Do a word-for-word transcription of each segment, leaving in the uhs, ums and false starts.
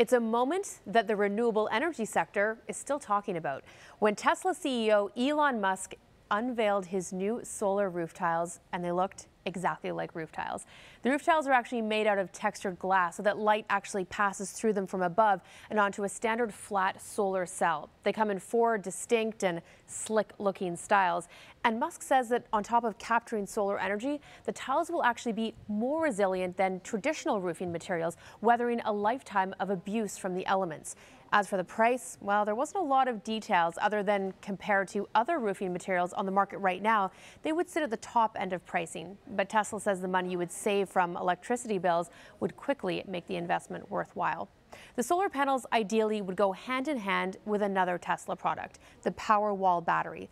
It's a moment that the renewable energy sector is still talking about. When Tesla C E O Elon Musk unveiled his new solar roof tiles, and they looked exactly like roof tiles. The roof tiles are actually made out of textured glass so that light actually passes through them from above and onto a standard flat solar cell. They come in four distinct and slick-looking styles. And Musk says that on top of capturing solar energy, the tiles will actually be more resilient than traditional roofing materials, weathering a lifetime of abuse from the elements. As for the price, well, there wasn't a lot of details other than compared to other roofing materials on the market right now, they would sit at the top end of pricing. But Tesla says the money you would save from electricity bills would quickly make the investment worthwhile. The solar panels ideally would go hand in hand with another Tesla product, the Powerwall battery.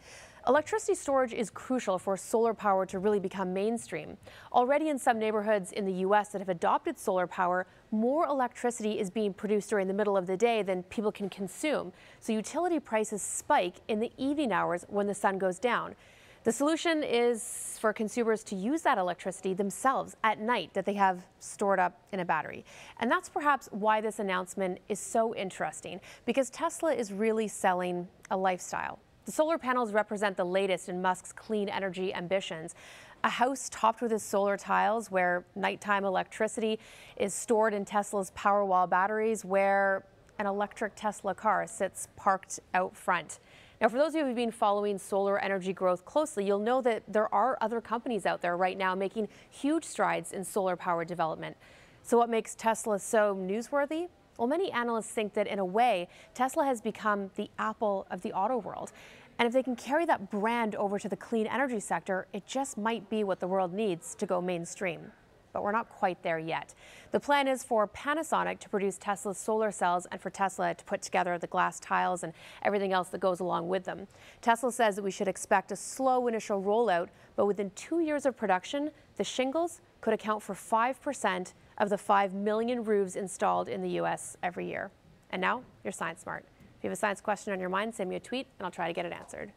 Electricity storage is crucial for solar power to really become mainstream. Already in some neighborhoods in the U S that have adopted solar power, more electricity is being produced during the middle of the day than people can consume. So utility prices spike in the evening hours when the sun goes down. The solution is for consumers to use that electricity themselves at night that they have stored up in a battery. And that's perhaps why this announcement is so interesting, because Tesla is really selling a lifestyle. The solar panels represent the latest in Musk's clean energy ambitions. A house topped with his solar tiles, where nighttime electricity is stored in Tesla's Powerwall batteries, where an electric Tesla car sits parked out front. Now, for those of you who have been following solar energy growth closely, you'll know that there are other companies out there right now making huge strides in solar power development. So what makes Tesla so newsworthy? Well, many analysts think that in a way, Tesla has become the Apple of the auto world. And if they can carry that brand over to the clean energy sector, it just might be what the world needs to go mainstream. But we're not quite there yet. The plan is for Panasonic to produce Tesla's solar cells and for Tesla to put together the glass tiles and everything else that goes along with them. Tesla says that we should expect a slow initial rollout, but within two years of production, the shingles could account for five percent of the five million roofs installed in the U S every year. And now, you're Science Smart. If you have a science question on your mind, send me a tweet and I'll try to get it answered.